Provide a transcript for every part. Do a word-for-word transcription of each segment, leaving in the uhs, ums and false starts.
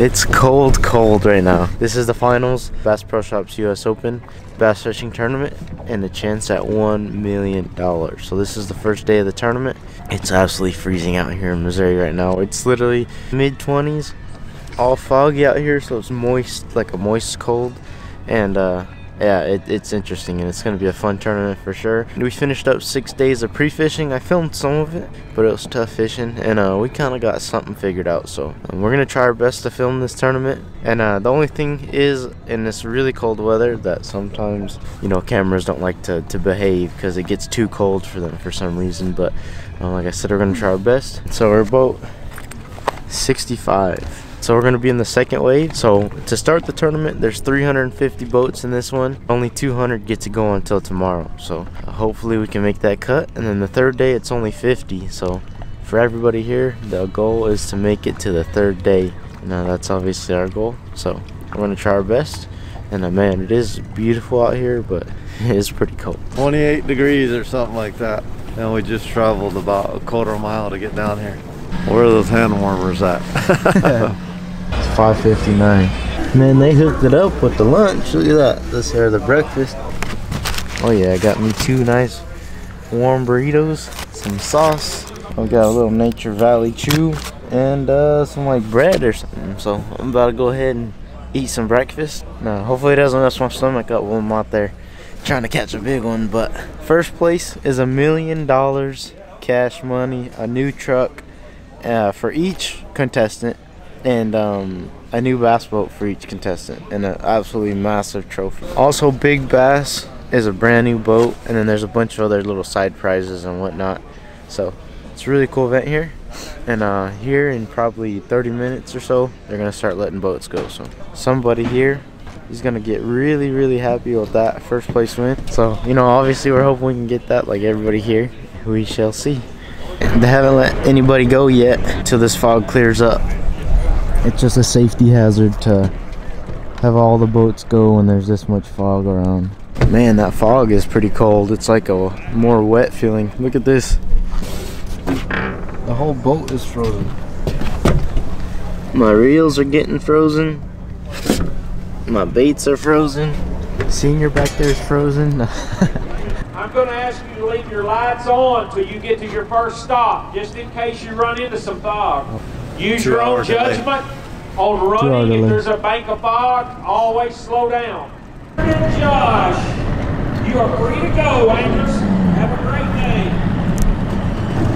It's cold, cold right now. This is the finals, Bass Pro Shops U S Open, bass fishing tournament, and a chance at one million dollars. So this is the first day of the tournament. It's absolutely freezing out here in Missouri right now. It's literally mid twenties, all foggy out here, so it's moist, like a moist cold. And uh, yeah, it, it's interesting, and it's gonna be a fun tournament for sure. We finished up six days of pre-fishing. I filmed some of it, but it was tough fishing, and uh, we kind of got something figured out. So um, we're gonna try our best to film this tournament. And uh, the only thing is, in this really cold weather, that sometimes, you know, cameras don't like to, to behave because it gets too cold for them for some reason. But um, like I said, we're gonna try our best. So we're about sixty-five. So we're gonna be in the second wave. So to start the tournament, there's three hundred fifty boats in this one. Only two hundred get to go until tomorrow. So hopefully we can make that cut. And then the third day, it's only fifty. So for everybody here, the goal is to make it to the third day. Now that's obviously our goal. So we're gonna try our best. And uh, man, it is beautiful out here, but it's pretty cold. twenty-eight degrees or something like that. And we just traveled about a quarter mile to get down here. Where are those hand warmers at? It's five fifty-nine. Man, they hooked it up with the lunch. Look at that. This here, the breakfast. Oh yeah, I got me two nice warm burritos, some sauce. I got a little Nature Valley chew and uh, some like bread or something. So I'm about to go ahead and eat some breakfast. Now, hopefully it doesn't mess my stomach up when I'm out there trying to catch a big one. But first place is a million dollars cash money, a new truck. Uh, for each contestant, and um, a new bass boat for each contestant, and an absolutely massive trophy. Also, Big Bass is a brand new boat, and then there's a bunch of other little side prizes and whatnot. So it's a really cool event here, and uh, here in probably thirty minutes or so, they're gonna start letting boats go. So somebody here is gonna get really, really happy with that first place win. So, you know, obviously we're hoping we can get that like everybody here. We shall see. They haven't let anybody go yet till this fog clears up. It's just a safety hazard to have all the boats go when there's this much fog around. Man, that fog is pretty cold. It's like a more wet feeling. Look at this. The whole boat is frozen. My reels are getting frozen. My baits are frozen. Senior back there is frozen. I'm going to ask you to leave your lights on till you get to your first stop, just in case you run into some fog. Use your own judgment on running. If there's a bank of fog, always slow down. Josh, you are free to go, anglers. Have a great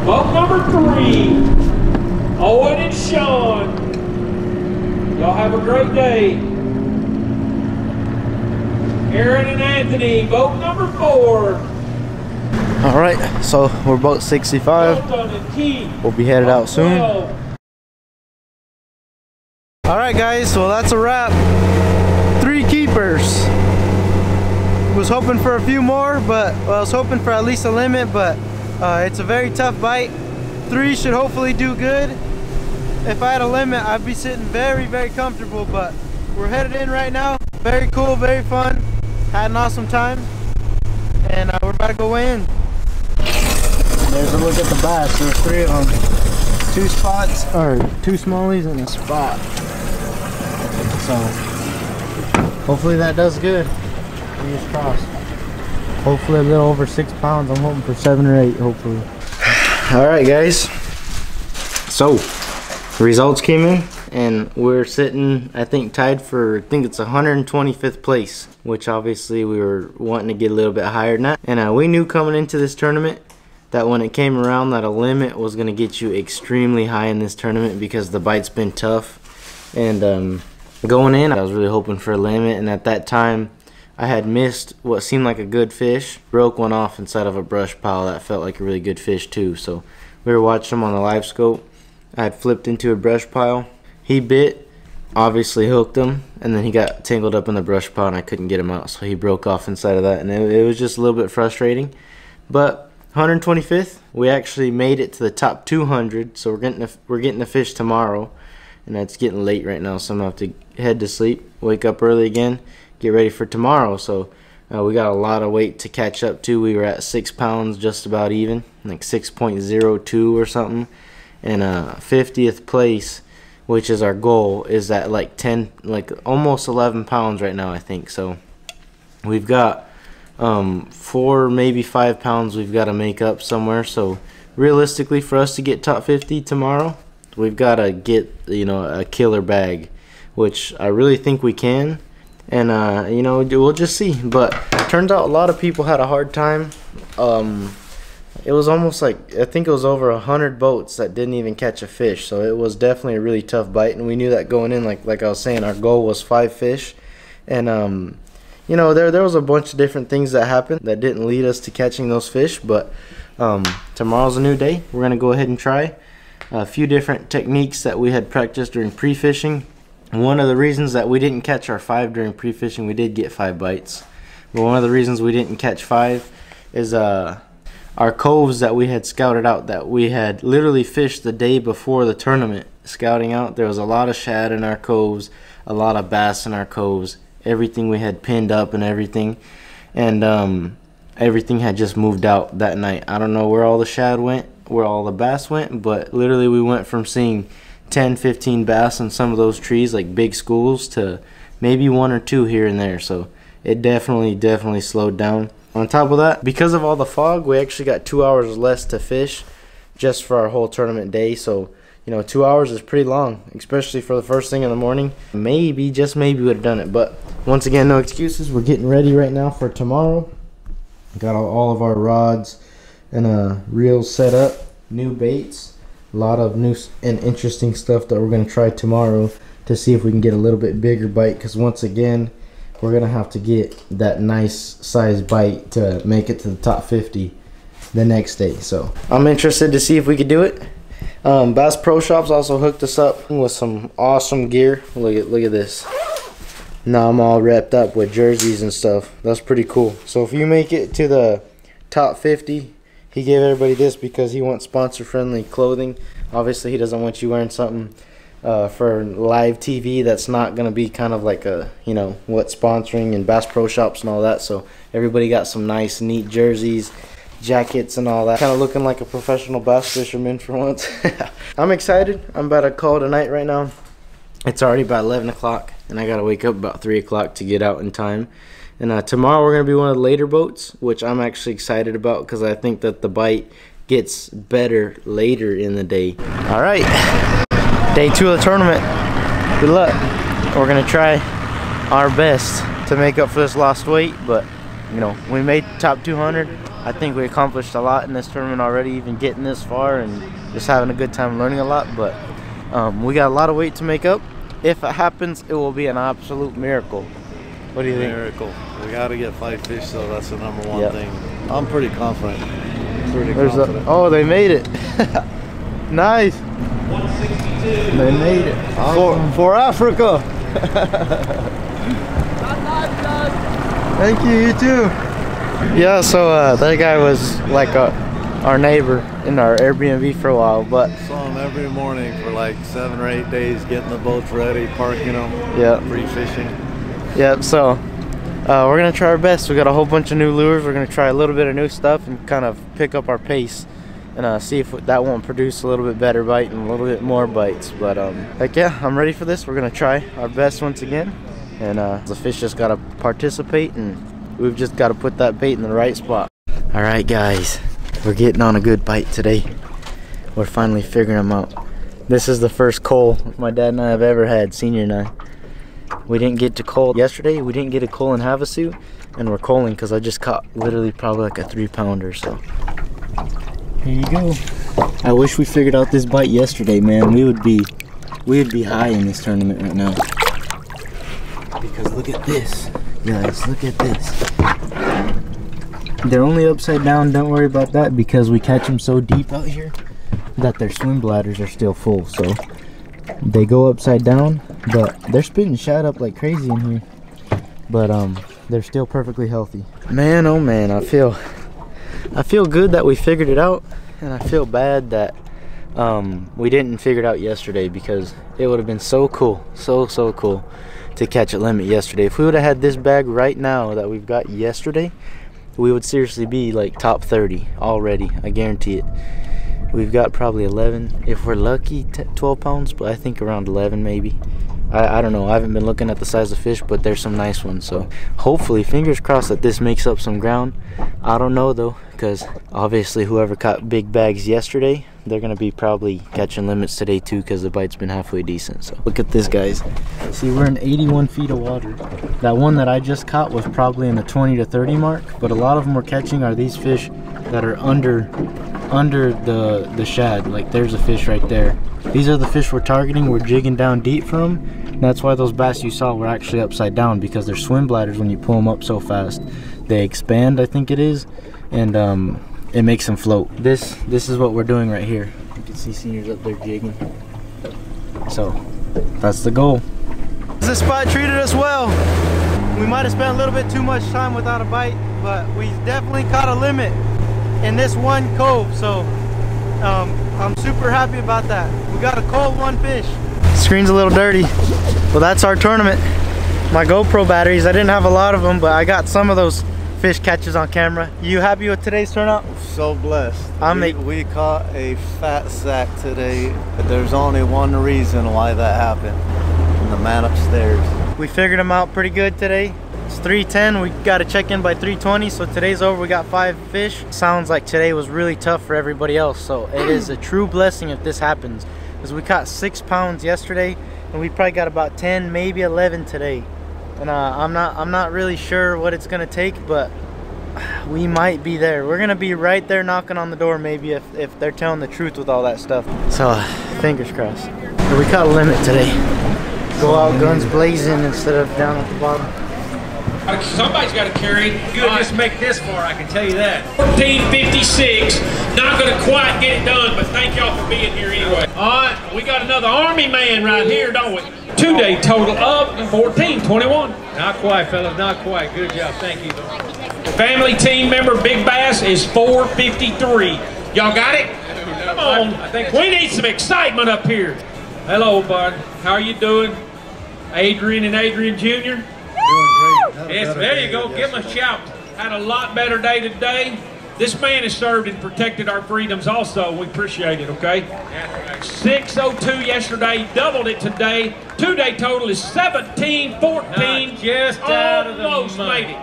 day. Boat number three, Owen and Sean. Y'all have a great day. Aaron and Anthony, boat number four. All right, so we're boat sixty-five. We'll be headed out soon. All right, guys, well, that's a wrap. Three keepers. Was hoping for a few more, but well, I was hoping for at least a limit, but uh, it's a very tough bite. Three should hopefully do good. If I had a limit, I'd be sitting very, very comfortable, but we're headed in right now. Very cool, very fun. Had an awesome time, and uh, we're about to go in. There's a look at the bass. There's three of them. Two spots, or two smallies and a spot. So, hopefully that does good. Fingers crossed. Hopefully a little over six pounds. I'm hoping for seven or eight, hopefully. All right, guys. So, results came in. And we're sitting, I think, tied for, I think it's one hundred twenty-fifth place, which obviously we were wanting to get a little bit higher than that. And uh, we knew coming into this tournament that when it came around that a limit was going to get you extremely high in this tournament because the bite's been tough. And um, going in, I was really hoping for a limit, and at that time, I had missed what seemed like a good fish. Broke one off inside of a brush pile that felt like a really good fish too. So we were watching him on the live scope. I had flipped into a brush pile. He bit, obviously hooked him, and then he got tangled up in the brush pile, and I couldn't get him out, so he broke off inside of that, and it, it was just a little bit frustrating. But one hundred twenty-fifth, we actually made it to the top two hundred, so we're getting a, we're getting a fish tomorrow, and it's getting late right now, so I'm going to have to head to sleep, wake up early again, get ready for tomorrow. So uh, we got a lot of weight to catch up to. We were at six pounds, just about even, like six point zero two or something, and uh, fiftieth place. which is our goal, is at like ten, like almost eleven pounds right now, I think. So we've got um, four, maybe five pounds we've got to make up somewhere. So realistically, for us to get top fifty tomorrow, we've got to get, you know, a killer bag, which I really think we can. And uh, you know, we'll just see. But it turns out a lot of people had a hard time. Um, it was almost like, I think it was over a hundred boats that didn't even catch a fish. So it was definitely a really tough bite, and we knew that going in. Like like I was saying, our goal was five fish, and um, you know, there there was a bunch of different things that happened that didn't lead us to catching those fish. But um, tomorrow's a new day. We're gonna go ahead and try a few different techniques that we had practiced during pre-fishing. One of the reasons that we didn't catch our five during pre-fishing, we did get five bites, but one of the reasons we didn't catch five is uh, our coves that we had scouted out, that we had literally fished the day before the tournament scouting out. There was a lot of shad in our coves, a lot of bass in our coves, everything we had pinned up and everything, and um, everything had just moved out that night. I don't know where all the shad went, where all the bass went, but literally we went from seeing ten, fifteen bass on some of those trees, like big schools, to maybe one or two here and there. So it definitely, definitely slowed down. On top of that, because of all the fog, we actually got two hours less to fish just for our whole tournament day. So, you know, two hours is pretty long, especially for the first thing in the morning. Maybe, just maybe, we would have done it. But once again, no excuses. We're getting ready right now for tomorrow. Got all of our rods and uh, reels set up, new baits. A lot of new and interesting stuff that we're going to try tomorrow to see if we can get a little bit bigger bite, because once again we're going to have to get that nice size bite to make it to the top fifty the next day. So I'm interested to see if we could do it. um, Bass Pro Shops also hooked us up with some awesome gear. Look at look at this. Now I'm all wrapped up with jerseys and stuff. That's pretty cool. So if you make it to the top fifty, he gave everybody this because he wants sponsor-friendly clothing. Obviously, he doesn't want you wearing something uh, for live T V that's not going to be kind of like a, you know, what sponsoring and Bass Pro Shops and all that. So everybody got some nice, neat jerseys, jackets, and all that. Kind of looking like a professional bass fisherman for once. I'm excited. I'm about to call tonight right now. It's already about eleven o'clock, and I got to wake up about three o'clock to get out in time. And uh, tomorrow we're going to be one of the later boats, which I'm actually excited about because I think that the bite gets better later in the day. All right, day two of the tournament. Good luck. We're going to try our best to make up for this lost weight, but, you know, we made top two hundred. I think we accomplished a lot in this tournament already, even getting this far and just having a good time learning a lot. But um, we got a lot of weight to make up. If it happens, it will be an absolute miracle. What do you think? Miracle. We got to get five fish, so that's the number one yep. thing. I'm pretty confident. Pretty There's confident. A, oh, they made it. Nice. one sixty-two. They made it. Awesome. For, for Africa. Thank you, you too. Yeah, so uh, that guy was like a, our neighbor in our Airbnb for a while. But saw him every morning for like seven or eight days, getting the boats ready, parking them, yep. pre-fishing. Yep, so uh, we're going to try our best. We got a whole bunch of new lures. We're going to try a little bit of new stuff and kind of pick up our pace and uh, see if that won't produce a little bit better bite and a little bit more bites. But um, heck yeah, I'm ready for this. We're going to try our best once again. And uh, the fish just got to participate, and we've just got to put that bait in the right spot. All right, guys, we're getting on a good bite today. We're finally figuring them out. This is the first coal my dad and I have ever had, senior and I. We didn't get to coal yesterday. We didn't get a coal in Havasu, and we're coaling because I just caught literally probably like a three pounder. So here you go. I wish we figured out this bite yesterday, man. We would be, we would be high in this tournament right now. Because look at this, guys. Look at this. They're only upside down. Don't worry about that because we catch them so deep out here that their swim bladders are still full. So they go upside down, but they're spitting shad up like crazy in here. But um, they're still perfectly healthy. Man, oh man, I feel, I feel good that we figured it out, and I feel bad that um, we didn't figure it out yesterday because it would have been so cool, so so cool to catch a limit yesterday. If we would have had this bag right now that we've got yesterday, we would seriously be like top thirty already. I guarantee it. We've got probably eleven, if we're lucky, twelve pounds, but I think around eleven maybe. I, I don't know, I haven't been looking at the size of fish, but there's some nice ones, so hopefully, fingers crossed that this makes up some ground. I don't know though, because obviously whoever caught big bags yesterday, they're gonna be probably catching limits today too, because the bite's been halfway decent. So look at this, guys. See, we're in eighty-one feet of water. That one that I just caught was probably in the twenty to thirty mark, but a lot of them we're catching are these fish that are under under the the shad. Like, there's a fish right there. These are the fish we're targeting. We're jigging down deep from them, and that's why those bass you saw were actually upside down, because their swim bladders, when you pull them up so fast, they expand, I think it is, and um it makes them float. This this is what we're doing right here. You can see seniors up there jigging, so that's the goal. This spot treated us well. We might have spent a little bit too much time without a bite, but we definitely caught a limit in this one cove, so um, I'm super happy about that. We got a cold one fish. Screen's a little dirty. Well, that's our tournament. My GoPro batteries, I didn't have a lot of them, but I got some of those fish catches on camera. You happy with today's turnout? So blessed. I'm we, we caught a fat sack today, but there's only one reason why that happened, and the man upstairs. We figured him out pretty good today. It's three ten, we got to check in by three twenty, so today's over. We got five fish. Sounds like today was really tough for everybody else, so it is a true blessing if this happens, because we caught six pounds yesterday, and we probably got about ten, maybe eleven today. And uh, I'm not I'm not really sure what it's gonna take, but we might be there. We're gonna be right there knocking on the door, maybe, if, if they're telling the truth with all that stuff. So uh, fingers crossed. So we caught a limit today. Go out guns blazing instead of down at the bottom. Somebody's got to carry. You'll just make this far, I can tell you that. fourteen fifty-six. Not going to quite get it done, but thank y'all for being here anyway. All right, we got another Army man right here, don't we? Two-day total up, fourteen twenty-one. Not quite, fellas, not quite. Good job, thank you. Family team member Big Bass is four fifty-three. Y'all got it? Come on. I think we need some excitement up here. Hello, bud. How are you doing? Adrian and Adrian Junior? Yes, there you go. Give him a shout. Had a lot better day today. This man has served and protected our freedoms also. We appreciate it, okay? six oh two yesterday, doubled it today. Two-day total is seventeen fourteen. Just out of the money. Almost made it.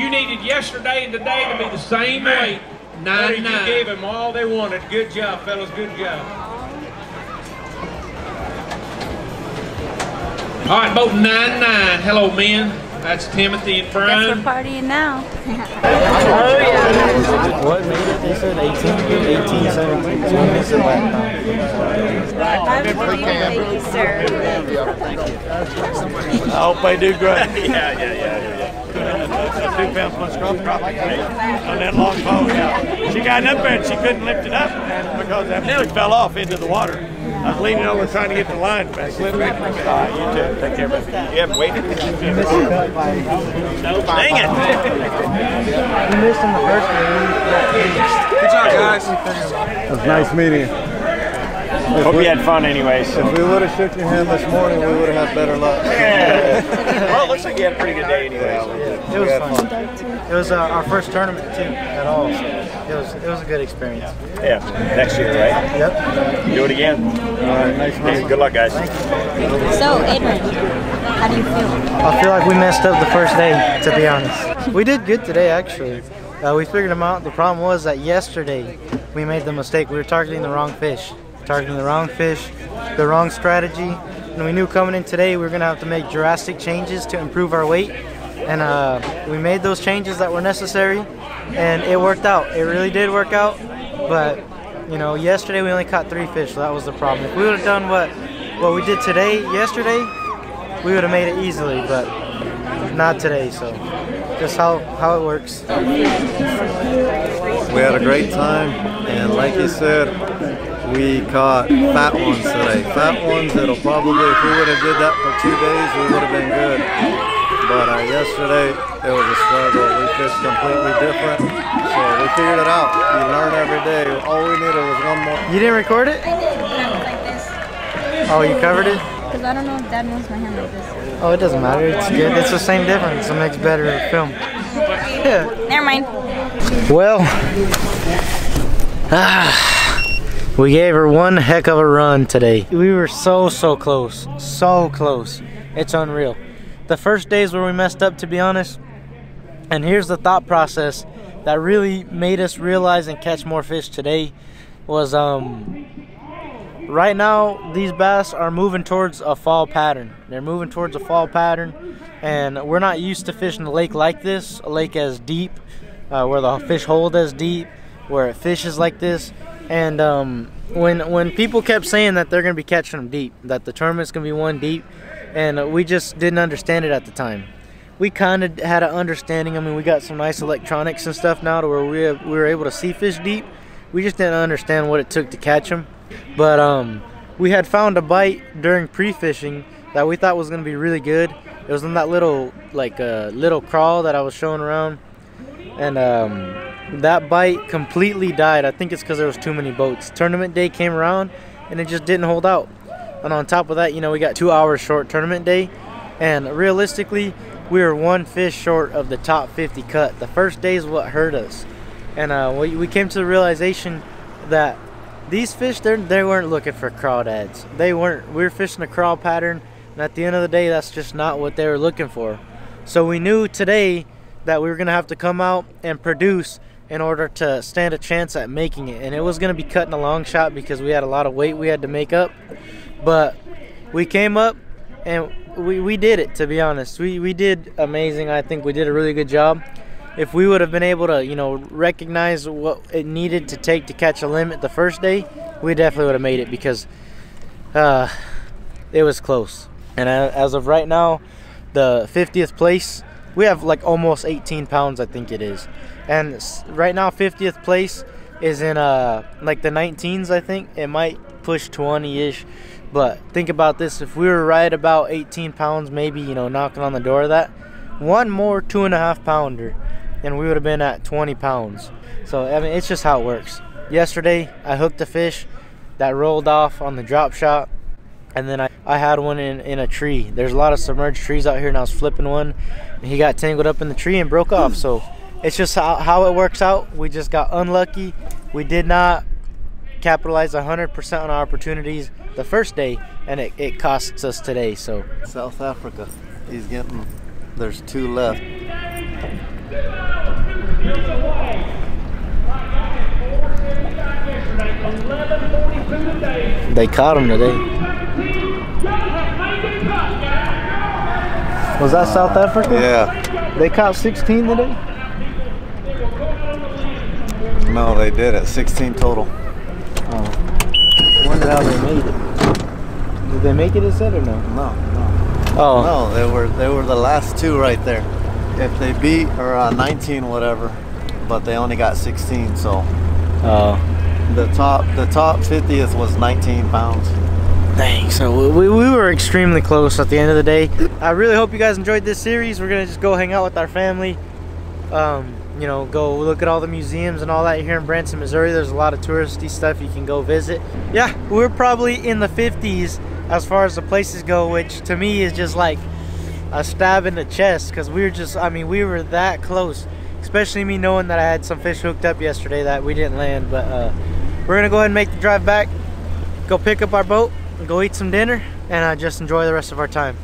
You needed yesterday and today to be the same weight. nine nine. You gave them all they wanted. Good job, fellas. Good job. All right, boat nine nine. Hello, men. That's Timothy and Brian. Guess we're partying now. Oh, yeah. What made it? They said eighteen, eighteen, seventeen. So we missed it last time. I'm really happy, sir. I hope I do great. Yeah, yeah, yeah, yeah. yeah. Two pounds much crop crop on that long pole. Yeah. She got up there and she couldn't lift it up because it nearly fell off into the water. I was leaning over trying to get the line back. All right, you too. Take care, baby. You haven't waited. Dang it! You missed in the first one. Good job, guys. It was nice meeting you. If Hope we, you had fun anyway. So. If we would have shook your hand this morning, we would have had better luck. Yeah. Well, it looks like you had a pretty good day anyway. So. Yeah, it was fun. fun. It was uh, our first tournament, too, at all. It was, it was a good experience. Yeah, next year, right? Yep. Do it again. All right, nice meeting. Good luck, guys. So, Adrian, how do you feel? I feel like we messed up the first day, to be honest. We did good today, actually. Uh, we figured them out. The problem was that yesterday we made the mistake. We were targeting the wrong fish. Targeting the wrong fish, the wrong strategy. And we knew coming in today we were going to have to make drastic changes to improve our weight. And uh, we made those changes that were necessary, and it worked out. It really did work out. But, you know, yesterday we only caught three fish, so that was the problem. If we would have done what, what we did today, yesterday, we would have made it easily, but not today. So just how, how it works. We had a great time, and like you said, we caught fat ones today. Fat ones that'll probably, if we would have did that for two days, we would have been good. But uh, yesterday, it was a struggle. We fished completely different, so we figured it out. You learn every day. All we needed was one more. You didn't record it? I did, but I was like this. Oh, you covered it? Because I don't know if Dad moves my hand like this. Oh, it doesn't matter. It's good. It's the same difference. It makes better film. Yeah. Never mind. Well. Ah. We gave her one heck of a run today. We were so, so close, so close. It's unreal. The first days where we messed up, to be honest, and here's the thought process that really made us realize and catch more fish today was um, right now these bass are moving towards a fall pattern. They're moving towards a fall pattern, and we're not used to fishing a lake like this, a lake as deep, uh, where the fish hold as deep, where it fishes like this. And um, when when people kept saying that they're going to be catching them deep, that the tournament's going to be one deep, and we just didn't understand it at the time. We kind of had an understanding. I mean, we got some nice electronics and stuff now to where we, have, we were able to see fish deep. We just didn't understand what it took to catch them. But um, we had found a bite during pre-fishing that we thought was going to be really good. It was in that little, like, uh, little crawl that I was showing around. And um, that bite completely died. I think it's because there was too many boats. Tournament day came around, and it just didn't hold out. And on top of that, you know, we got two hours short tournament day. And realistically, we were one fish short of the top fifty cut. The first day is what hurt us. And uh, we, we came to the realization that these fish, they weren't looking for crawdads. They weren't. We were fishing a crawl pattern. And at the end of the day, that's just not what they were looking for. So we knew today that we were going to have to come out and produce in order to stand a chance at making it. And it was going to be cutting a long shot because we had a lot of weight we had to make up. But we came up and we, we did it, to be honest. We, we did amazing. I think we did a really good job. If we would have been able to, you know, recognize what it needed to take to catch a limit the first day, we definitely would have made it because uh, it was close. And as of right now, the fiftieth place, we have like almost eighteen pounds, I think it is. And right now, fiftieth place is in uh, like the nineteens, I think. It might push twenty-ish. But think about this, if we were right about eighteen pounds, maybe, you know, knocking on the door of that, one more two and a half pounder, and we would have been at twenty pounds. So, I mean, it's just how it works. Yesterday, I hooked a fish that rolled off on the drop shot, and then I, I had one in, in a tree. There's a lot of submerged trees out here, and I was flipping one, and he got tangled up in the tree and broke off. So, it's just how, how it works out. We just got unlucky. We did not capitalize one hundred percent on our opportunities the first day, and it, it costs us today. So South Africa, he's getting, there's two left. They caught him today. Was that South Africa? Yeah. They caught sixteen today? No, they did it. sixteen total. I wonder how they made it. Did they make it, is that, or no? No, no. Oh. No, they were they were the last two right there. If they beat, or uh, nineteen, whatever, but they only got sixteen. So, oh. the top the top fiftieth was nineteen pounds. Dang. So we we were extremely close at the end of the day. I really hope you guys enjoyed this series. We're gonna just go hang out with our family. Um, you know, go look at all the museums and all that here in Branson, Missouri. There's a lot of touristy stuff you can go visit. Yeah, we're probably in the fifties as far as the places go, which to me is just like a stab in the chest because we were just, I mean, we were that close, especially me knowing that I had some fish hooked up yesterday that we didn't land. But uh, we're going to go ahead and make the drive back, go pick up our boat, go eat some dinner, and uh, just enjoy the rest of our time.